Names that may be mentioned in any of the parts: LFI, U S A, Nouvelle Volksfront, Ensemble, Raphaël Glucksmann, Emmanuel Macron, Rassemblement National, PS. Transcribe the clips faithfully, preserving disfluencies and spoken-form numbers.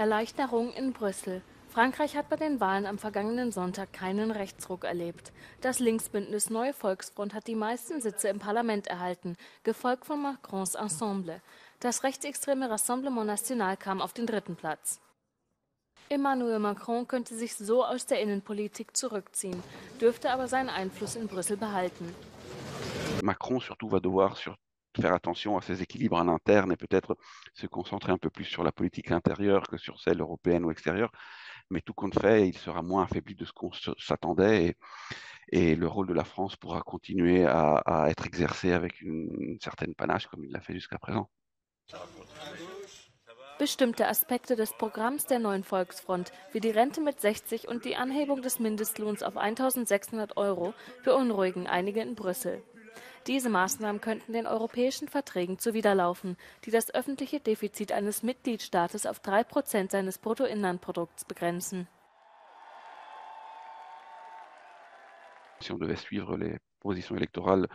Erleichterung in Brüssel. Frankreich hat bei den Wahlen am vergangenen Sonntag keinen Rechtsruck erlebt. Das Linksbündnis Neue Volksfront hat die meisten Sitze im Parlament erhalten, gefolgt von Macrons Ensemble. Das rechtsextreme Rassemblement National kam auf den dritten Platz. Emmanuel Macron könnte sich so aus der Innenpolitik zurückziehen, dürfte aber seinen Einfluss in Brüssel behalten. Macron surtout va devoir sur faire attention à ses équilibres en interne et peut-être se concentrer un peu plus sur la politique intérieure que sur celle européenne ou extérieure. Mais tout compte fait, il sera moins affaibli de ce qu'on s'attendait et, et le rôle de la France pourra continuer à, à être exercé avec une, une certaine panache comme il l'a fait jusqu'à présent. Bestimmte Aspekte des Programms der Neuen Volksfront, wie die Rente mit sechzig und die Anhebung des Mindestlohns auf eintausendsechshundert Euro, beunruhigen einige in Brüssel. Diese Maßnahmen könnten den europäischen Verträgen zuwiderlaufen, die das öffentliche Defizit eines Mitgliedstaates auf drei Prozent seines Bruttoinlandprodukts begrenzen. Si on devait suivre les positions électorales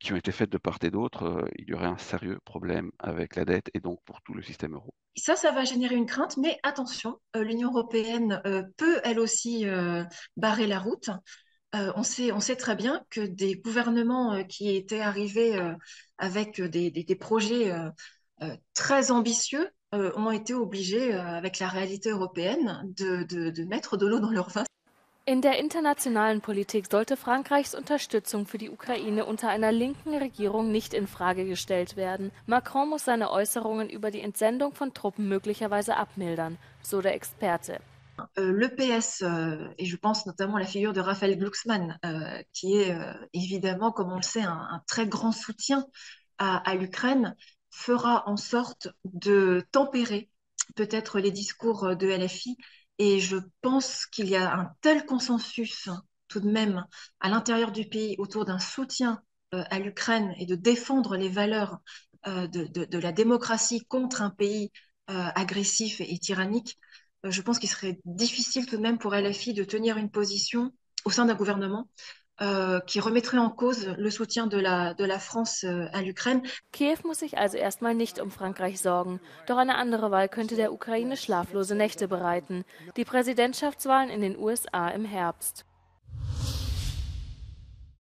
qui ont été faites de part et d'autre, il y aurait un sérieux problème avec la dette et donc pour tout le système euro. Ça, ça va générer une crainte, mais attention, l'Union européenne peut elle aussi barrer la route. Euh, on sait, on sait très bien que des gouvernements euh, qui étaient arrivés euh, avec des, des, des projets euh, euh, très ambitieux euh, ont été obligés, euh, avec la réalité européenne, de, de, de mettre de l'eau dans leur vin. In der internationalen Politik sollte Frankreichs Unterstützung für die Ukraine unter einer linken Regierung nicht in Frage gestellt werden. Macron muss seine Äußerungen über die Entsendung von Truppen möglicherweise abmildern, so der Experte. Euh, le P S, euh, et je pense notamment à la figure de Raphaël Glucksmann, euh, qui est euh, évidemment, comme on le sait, un, un très grand soutien à, à l'Ukraine, fera en sorte de tempérer peut-être les discours de L F I. Et je pense qu'il y a un tel consensus tout de même à l'intérieur du pays autour d'un soutien euh, à l'Ukraine et de défendre les valeurs euh, de, de, de la démocratie contre un pays euh, agressif et, et tyrannique. Je pense qu'il serait difficile tout de même pour L F I de tenir une position au sein d'un gouvernement euh, qui remettrait en cause le soutien de la, de la France à l'Ukraine. Kiew muss sich also erstmal nicht um Frankreich sorgen. Doch eine andere Wahl könnte der Ukraine schlaflose Nächte bereiten. Die Präsidentschaftswahlen in den U S A im Herbst.